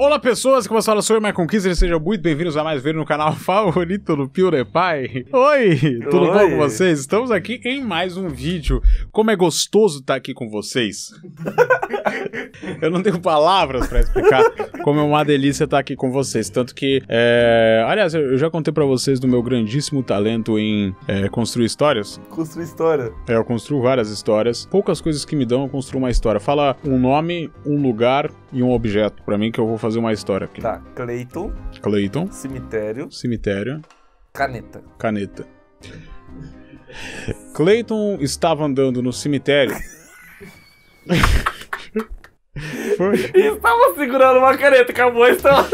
Olá pessoas, como eu falo, sou eu, Michael Kizer, sejam muito bem-vindos a mais um vídeo no canal favorito do PewDiePie. Oi, tudo bom com vocês? Estamos aqui em mais um vídeo. Como é gostoso estar aqui com vocês. Eu não tenho palavras pra explicar como é uma delícia estar aqui com vocês. Tanto que, aliás, eu já contei pra vocês do meu grandíssimo talento em construir histórias. Construir história. É, eu construo várias histórias. Poucas coisas que me dão, eu construo uma história. Fala um nome, um lugar e um objeto pra mim que eu vou fazer uma história aqui. Tá, Clayton. Clayton. Cemitério. Cemitério. Caneta. Caneta. Clayton estava andando no cemitério. Foi. E estava segurando uma caneta, acabou a história.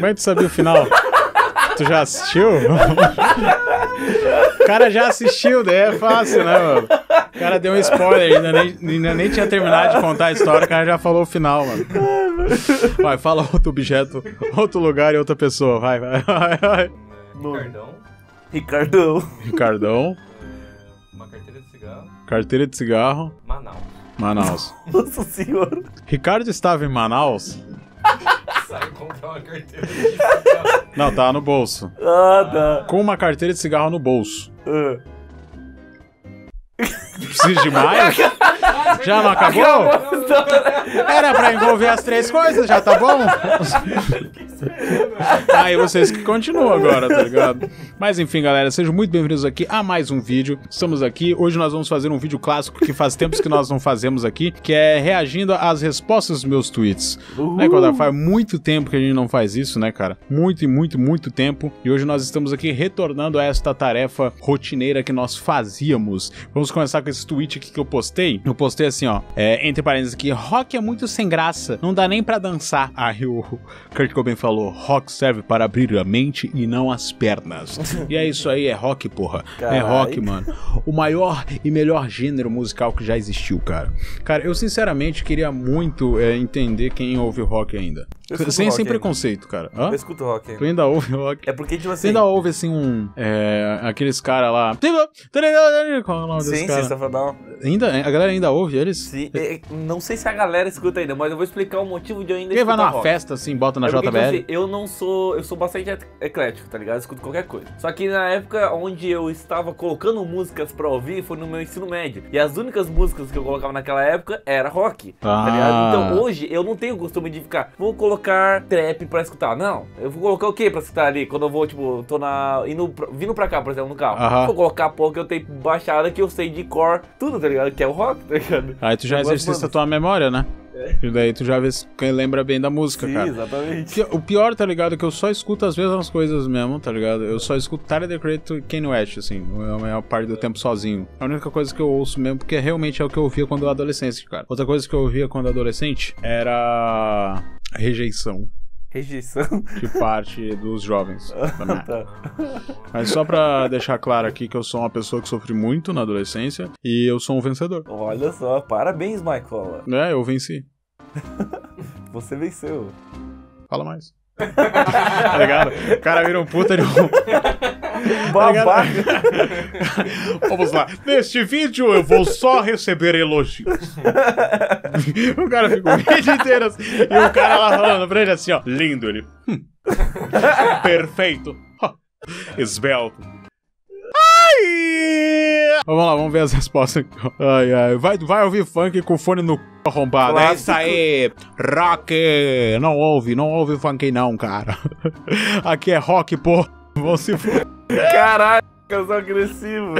Mas tu sabia o final? Tu já assistiu? O cara já assistiu, daí é fácil, né, mano? O cara deu um spoiler, ainda nem tinha terminado de contar a história, o cara já falou o final, mano. Vai, fala outro objeto, outro lugar e outra pessoa, vai. Ricardão. Ricardão. Uma carteira de cigarro. Carteira de cigarro. Manaus. Nossa senhora. Ricardo estava em Manaus? Saiu comprar uma carteira de cigarro. Não, tava no bolso. Ah, tá. Com uma carteira de cigarro no bolso. Preciso de mais? Já não acabou? Era pra envolver as três coisas, já tá bom? Aí vocês que continuam agora, tá ligado? Mas enfim, galera, sejam muito bem-vindos aqui a mais um vídeo. Estamos aqui, hoje nós vamos fazer um vídeo clássico que faz tempos que nós não fazemos aqui, que é reagindo às respostas dos meus tweets. Né, Godar? Faz muito tempo que a gente não faz isso, né, cara? Muito tempo. E hoje nós estamos aqui retornando a esta tarefa rotineira que nós fazíamos. Vamos começar com esse tweet aqui que eu postei. Eu postei assim, ó, entre parênteses aqui, rock é muito sem graça, não dá nem pra dançar. Aí o Kurt Cobain falou, rock serve para abrir a mente e não as pernas. E é isso aí, é rock, porra. Carai. É rock, mano. O maior e melhor gênero musical que já existiu, cara. Cara, eu sinceramente queria muito entender quem ouve rock ainda. Sem preconceito, cara. Hã? Eu escuto rock ainda. Tu ainda ouve rock? É porque, tipo assim... Tu ainda ouve, assim, um... aqueles caras lá... Qual é o nome desse cara? Ainda, a galera ainda ouve eles? Sim, não sei se a galera escuta ainda, mas eu vou explicar o motivo de eu ainda escutar rock. Quem vai numa festa, assim, bota na JBL? Assim, eu não sou... Eu sou bastante eclético, tá ligado? Eu escuto qualquer coisa. Só que na época onde eu estava colocando músicas pra ouvir foi no meu ensino médio. E as únicas músicas que eu colocava naquela época era rock, tá ligado? Então hoje eu não tenho o costume de ficar... Vou colocar trap pra escutar. Não, eu vou colocar o que pra escutar ali? Quando eu vou, tipo, tô na... vindo pra cá, por exemplo, no carro. Vou colocar pô que eu tenho baixada, que eu sei de cor, tudo, tá ligado? Que é o rock, tá ligado? Aí tu já exercita a tua memória, né? E daí tu já vê se lembra bem da música, cara. Exatamente. O pior, tá ligado, que eu só escuto as mesmas coisas mesmo, tá ligado? Eu só escuto Tyler, The Creator e Kanye West, assim, a maior parte do tempo sozinho. A única coisa que eu ouço mesmo, porque realmente é o que eu ouvia quando eu era adolescente, cara. Outra coisa que eu ouvia quando eu era adolescente era... Rejeição. Rejeição? De parte dos jovens. Tá. Mas só pra deixar claro aqui que eu sou uma pessoa que sofri muito na adolescência e eu sou um vencedor. Olha só, parabéns, Michael. É, eu venci. Você venceu. Fala mais. Tá ligado? O cara vira um puta de um... Babaca. Vamos lá. Neste vídeo eu vou só receber elogios. O cara ficou o vídeo inteiro assim, e o cara lá falando pra ele assim, ó. Lindo ele. Perfeito. Esbelto. Ai! Vamos lá, vamos ver as respostas. Ai, ai. Vai ouvir funk com o fone no c... arrombado. Clásico. É isso aí, rock. Não ouve funk não, cara. Aqui é rock, pô. Vão se fuder. Caralho, eu sou agressivo.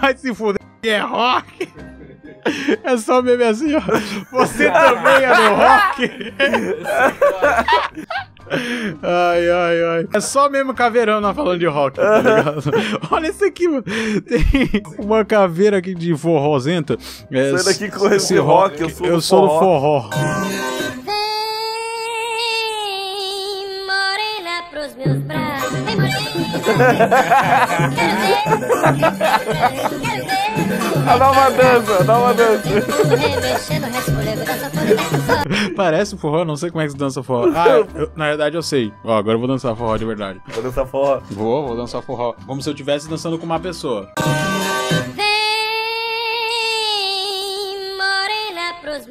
Vai se fuder, aqui é rock. É só meme assim, ó. Você também é do rock? Ai, ai, ai. É só mesmo caveirão nós falando de rock, tá ligado? Olha isso aqui, mano. Tem uma caveira aqui de forrozenta. Sai daqui com esse rock, eu sou do forró. Vem, morena, pros meus braços. Vem, morena. Dá uma dança. Parece forró, não sei como é que se dança forró. Na verdade eu sei. Ó, agora eu vou dançar forró de verdade. Vou dançar forró? Vou dançar forró. Como se eu estivesse dançando com uma pessoa. Vem, morena, pros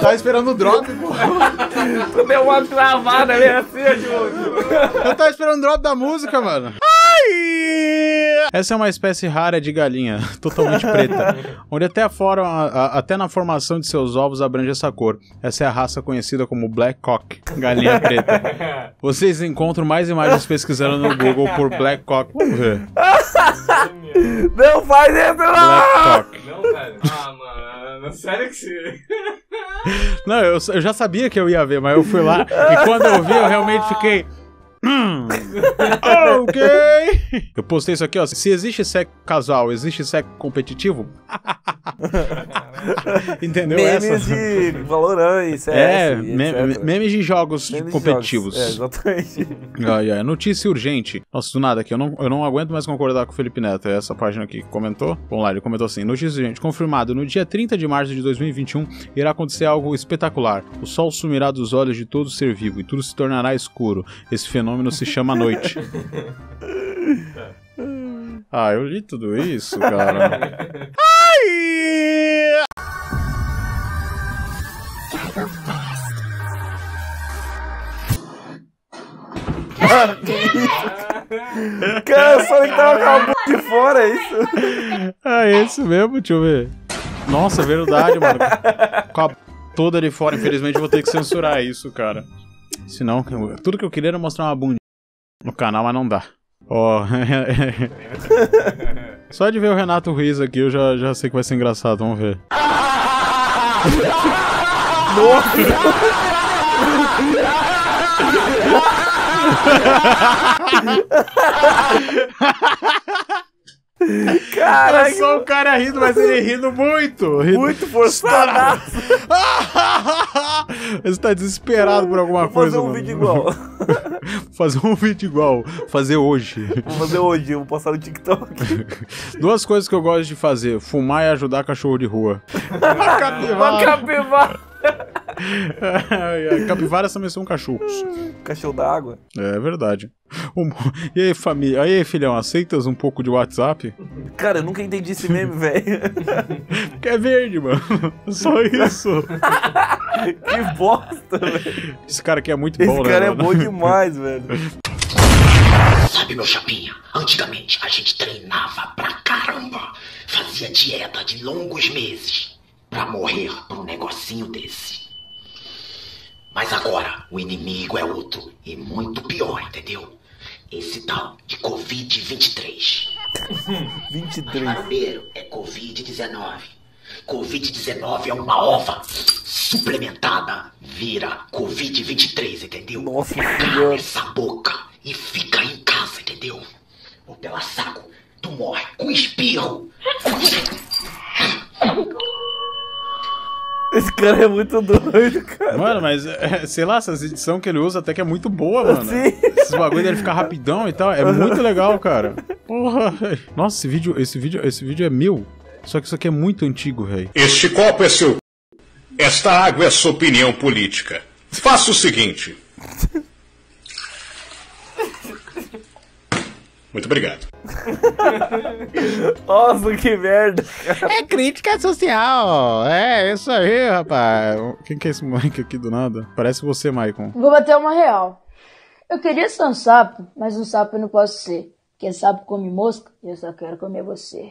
Tá esperando o drop, pô. Tu deu uma travada ali assim, Júlio. Eu tava esperando o drop da música, mano. Essa é uma espécie rara de galinha, totalmente preta, onde até na formação de seus ovos abrange essa cor. Essa é a raça conhecida como Black Cock, galinha preta. Vocês encontram mais imagens pesquisando no Google por Black Cock. Vamos ver. Não faz isso, não! Black Cock. Não, velho. Ah, mano. Sério que você... Não, eu já sabia que eu ia ver, mas eu fui lá e quando eu vi eu realmente fiquei... Ok. Eu postei isso aqui, ó. Se existe sexo casual, existe sexo competitivo? Entendeu? Memes essa? Memes de Valorant, CS, memes de jogos memes competitivos. De jogos. É, exatamente. Notícia urgente. Nossa, do nada aqui. Eu não aguento mais concordar com o Felipe Neto. É essa página aqui que comentou. Vamos lá, ele comentou assim. Notícia urgente. Confirmado. No dia 30 de março de 2021, irá acontecer algo espetacular. O sol sumirá dos olhos de todo ser vivo e tudo se tornará escuro. Esse fenômeno se chama noite. Ah, eu li tudo isso, cara. Ai! Cara, que isso? Cara, só que tava com a boca de fora, é isso? Ah, é isso mesmo, deixa eu ver. Nossa, verdade, mano. Com a boca toda de fora, infelizmente eu vou ter que censurar isso, cara. Senão, tudo que eu queria era mostrar uma bunda no canal, mas não dá. Ó, só de ver o Renato Ruiz aqui, eu já sei que vai ser engraçado, vamos ver. Cara, é só o cara rindo, mas ele rindo muito. Muito forçado. Ele tá desesperado por alguma coisa. Vou fazer um vídeo igual. Fazer um vídeo igual. Fazer hoje. Vou fazer hoje, eu vou passar no TikTok. Duas coisas que eu gosto de fazer: fumar e ajudar cachorro de rua. Capivara. Capivaras também são cachorros. Cachorro da água. É verdade. E aí, família? Aí, filhão, aceitas um pouco de WhatsApp? Cara, eu nunca entendi esse meme, velho. Porque é verde, mano. Só isso. Que bosta, velho. Esse cara aqui é muito bom, né? Esse cara é bom demais, velho. Sabe, meu chapinha? Antigamente a gente treinava pra caramba. Fazia dieta de longos meses pra morrer por um negocinho desse. Mas agora, o inimigo é outro e muito pior, entendeu? Esse tal de Covid-23. 23. Mas barbeiro é Covid-19. Covid-19 é uma ova suplementada, vira Covid-23, entendeu? Nossa, cala essa boca e fica em casa, entendeu? Ou pela saco, tu morre com espirro. Esse cara é muito doido, cara. Mano, mas, sei lá, essa edição que ele usa até que é muito boa, mano. Sim. Esses bagulho dele ficar rapidão e tal, é muito legal, cara. Porra. Nossa, esse vídeo é meu. Só que isso aqui é muito antigo, velho. Este copo é seu... Esta água é sua opinião política. Faça o seguinte. Muito obrigado. Nossa, que merda. É crítica social. É isso aí, rapaz. Quem que é esse moleque aqui do nada? Parece você, Michael. Vou bater uma real. Eu queria ser um sapo, mas um sapo eu não posso ser. Porque sapo come mosca e eu só quero comer você.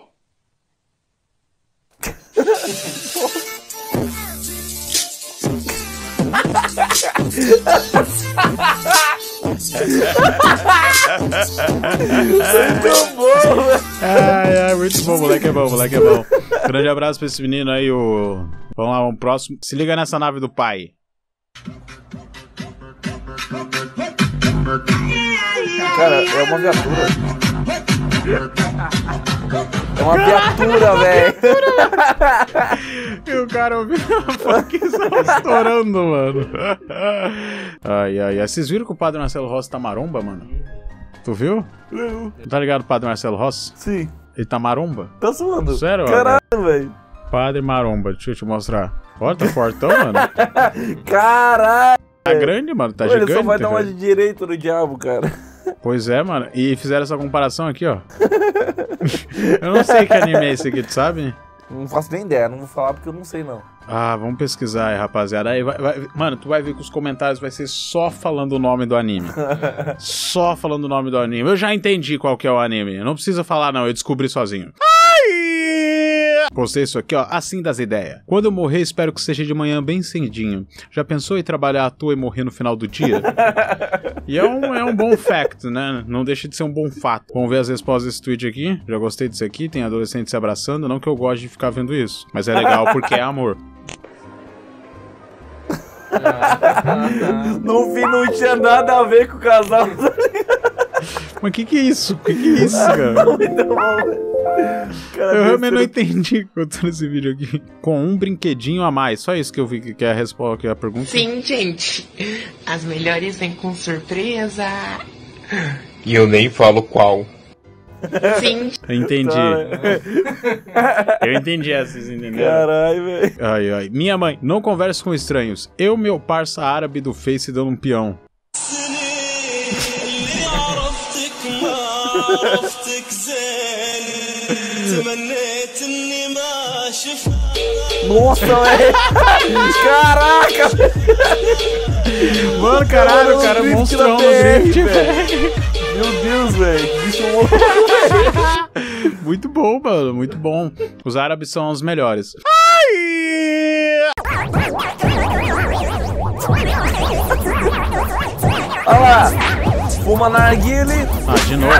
Muito bom, velho. Ai, muito bom, moleque é bom, moleque é bom. Grande abraço pra esse menino aí, o... Vamos lá, um próximo. Se liga nessa nave do pai. Cara, é uma viatura. É uma viatura, velho. E o cara ouviu a função estourando, mano. Ai, ai, ai. Vocês viram que o Padre Marcelo Rossi tá maromba, mano? Tu viu? Não. Tá ligado o Padre Marcelo Rossi? Sim. Ele tá maromba? Tá zoando. Sério? Caralho, velho. Padre maromba, deixa eu te mostrar. Olha, tá fortão, mano. Caralho. Tá grande, mano, tá gigante. Ele só vai dar uma de direito no diabo, cara. Pois é, mano. E fizeram essa comparação aqui, ó. Eu não sei que anime é esse aqui, tu sabe? Não faço nem ideia, não vou falar porque eu não sei, não. Ah, vamos pesquisar aí, rapaziada. Aí vai... Mano, tu vai ver que os comentários vai ser só falando o nome do anime. Só falando o nome do anime. Eu já entendi qual que é o anime. Não precisa falar, não. Eu descobri sozinho. Postei isso aqui, ó, assim das ideias. Quando eu morrer, espero que seja de manhã bem cedinho. Já pensou em trabalhar à toa e morrer no final do dia? E é um bom fact, né? Não deixa de ser um bom fato. Vamos ver as respostas desse tweet aqui. Já gostei disso aqui, tem adolescente se abraçando. Não que eu goste de ficar vendo isso, mas é legal porque é amor. No fim não tinha nada a ver com o casal. Mas o que é isso? O que é isso, cara? Muito bom. Cara, eu realmente não entendi quanto nesse vídeo aqui. Com um brinquedinho a mais. Só isso que eu vi que é a resposta, que é a pergunta. Sim, gente. As melhores vêm com surpresa. E eu nem falo qual. Sim. Entendi. Eu entendi essa, vocês entenderam? Caralho, velho. Ai, ai. Minha mãe, não converso com estranhos. Eu, meu parça árabe do Face dando um peão. Nossa, velho! Caraca! Mano, caralho, o cara é monstrão no drift, velho! Meu Deus, velho! Que bicho louco! Muito bom, mano, muito bom. Os árabes são os melhores. Olha lá! Fuma na narguile! Ah, de novo!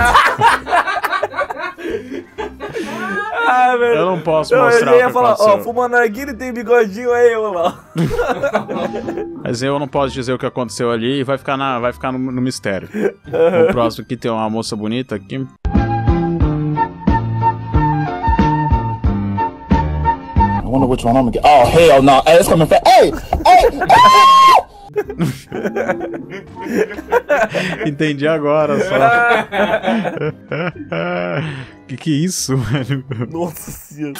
Ah, eu não posso mostrar. Eu ia falar, ó, fuma narguile, tem bigodinho aí, eu lá. Mas eu não posso dizer o que aconteceu ali e vai ficar no mistério. No próximo aqui tem uma moça bonita aqui. I wonder which one I'm gonna get. Oh, hell no. Hey, it's coming fast. Hey! Hey! Entendi agora só. Que é isso, mano? Nossa senhora.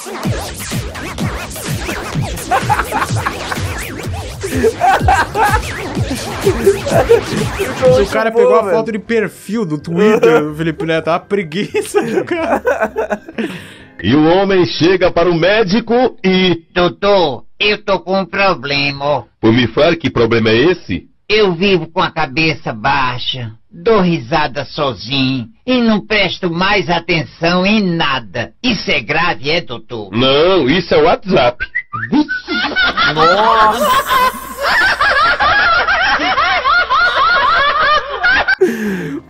O cara pegou a foto de perfil do Twitter do Felipe Neto, a preguiça do cara. E o homem chega para o médico e... Doutor, eu tô com um problema. Por me falar, que problema é esse? Eu vivo com a cabeça baixa, dou risada sozinho e não presto mais atenção em nada. Isso é grave, é, doutor? Não, isso é o WhatsApp. Nossa!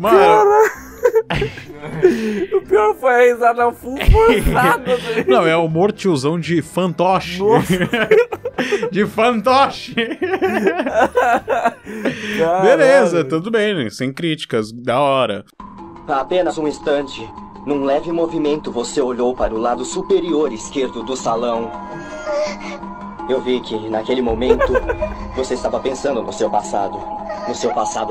Mano... O pior foi a risada forçada. Não, é o humor tiozão de fantoche. De fantoche. Caramba. Beleza, tudo bem, né? Sem críticas, da hora. Há apenas um instante, num leve movimento, você olhou para o lado superior esquerdo do salão. Eu vi que, naquele momento, você estava pensando no seu passado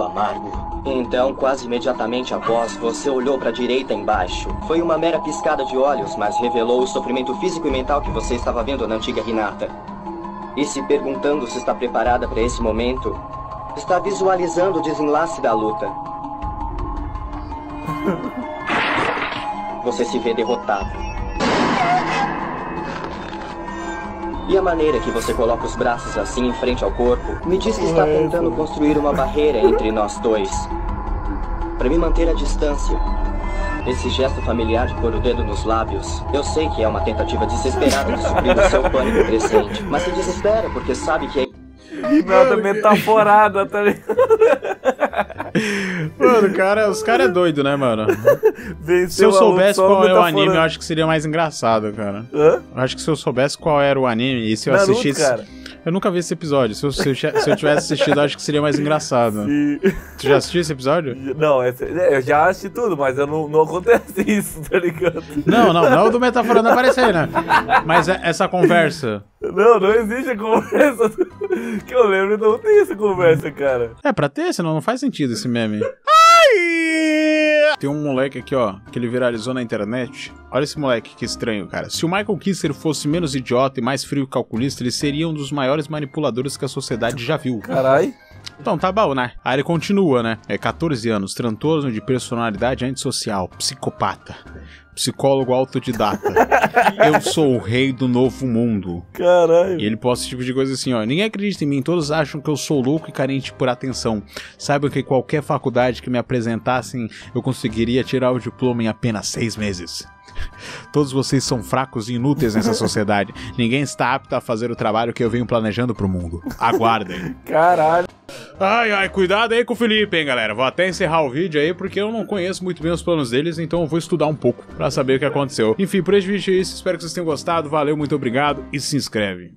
amargo. Então, quase imediatamente após, você olhou para a direita embaixo. Foi uma mera piscada de olhos, mas revelou o sofrimento físico e mental que você estava vendo na antiga Renata. E se perguntando se está preparada para esse momento, está visualizando o desenlace da luta. Você se vê derrotado. E a maneira que você coloca os braços assim em frente ao corpo me diz que está tentando construir uma barreira entre nós dois, para me manter à distância. Esse gesto familiar de pôr o dedo nos lábios, eu sei que é uma tentativa desesperada de suprir o seu pânico crescente, mas se desespera porque sabe que é... Nada metaforada, tá ligado? Mano, cara, os caras é doido, né, mano? Se eu soubesse qual é o anime, eu acho que seria mais engraçado, cara. Hã? Acho que se eu soubesse qual era o anime e se eu assistisse... Cara. Eu nunca vi esse episódio. Se eu tivesse assistido, acho que seria mais engraçado. Sim. Tu já assistiu esse episódio? Não, eu já assisti tudo, mas eu não acontece isso, tá ligado? Não o do metaforando aparecer, né? Mas essa conversa... Não existe conversa. Que eu lembro, não tem essa conversa, cara. É, pra ter, senão não faz sentido esse meme. Tem um moleque aqui, ó, que ele viralizou na internet. Olha esse moleque, que estranho, cara. Se o Michael Kizer fosse menos idiota e mais frio calculista, ele seria um dos maiores manipuladores que a sociedade já viu. Caralho. Então tá bom, né? Aí ele continua, né? É 14 anos, transtorno de personalidade antissocial, psicopata, psicólogo autodidata. Eu sou o rei do novo mundo. Caralho. E ele posta esse tipo de coisa assim, ó. Ninguém acredita em mim, todos acham que eu sou louco e carente por atenção. Saibam que qualquer faculdade que me apresentassem, eu conseguiria tirar o diploma em apenas 6 meses. Todos vocês são fracos e inúteis nessa sociedade. Ninguém está apto a fazer o trabalho que eu venho planejando pro mundo. Aguardem. Caralho. Ai, ai, cuidado aí com o Felipe, hein, galera. Vou até encerrar o vídeo aí, porque eu não conheço muito bem os planos deles, então eu vou estudar um pouco pra saber o que aconteceu. Enfim, por esse vídeo é isso. Espero que vocês tenham gostado. Valeu, muito obrigado e se inscreve.